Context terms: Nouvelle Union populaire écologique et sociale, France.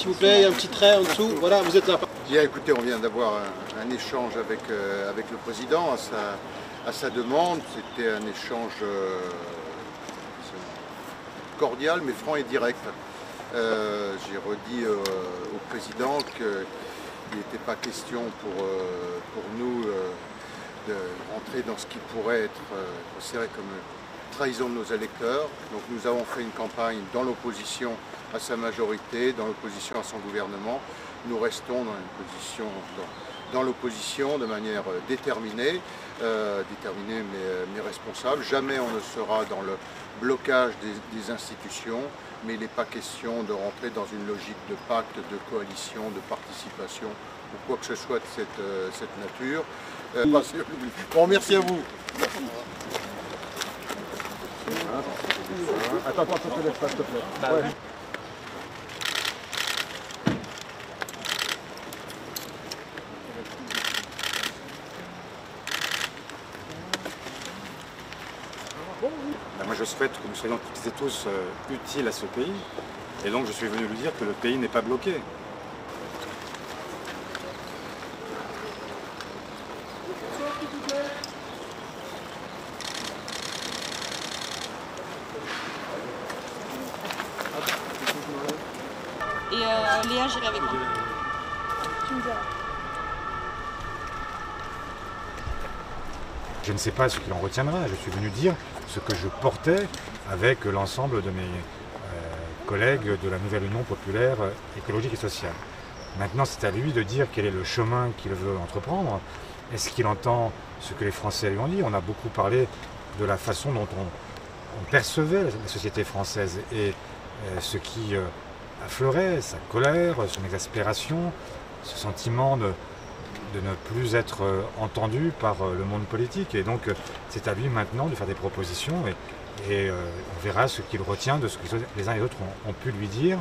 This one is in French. s'il vous plaît, il y a un petit trait en dessous, voilà, vous êtes là. Bien, écoutez, on vient d'avoir un échange avec le président à sa demande. C'était un échange cordial mais franc et direct. J'ai redit au président qu'il n'était pas question pour nous de rentrer dans ce qui pourrait être considéré comme trahison de nos électeurs. Donc nous avons fait une campagne dans l'opposition à sa majorité, dans l'opposition à son gouvernement. Nous restons dans une position, dans l'opposition de manière déterminée, mais responsable. Jamais on ne sera dans le blocage des institutions, mais il n'est pas question de rentrer dans une logique de pacte, de coalition, de participation ou quoi que ce soit de cette nature. Bon, merci à vous. Attends, on te laisse pas, s'il te plaît. Ouais. Moi, je souhaite que nous soyons toutes et tous utiles à ce pays, et donc je suis venu lui dire que le pays n'est pas bloqué. Et Léa, j'irai avec moi. Tu me diras. Je ne sais pas ce qu'il en retiendra, je suis venu dire ce que je portais avec l'ensemble de mes collègues de la Nouvelle Union populaire écologique et sociale. Maintenant, c'est à lui de dire quel est le chemin qu'il veut entreprendre. Est-ce qu'il entend ce que les Français lui ont dit? On a beaucoup parlé de la façon dont on percevait la société française et ce qui affleurait, sa colère, son exaspération, ce sentiment de ne plus être entendu par le monde politique. Et donc c'est à lui maintenant de faire des propositions et on verra ce qu'il retient de ce que les uns et les autres ont pu lui dire.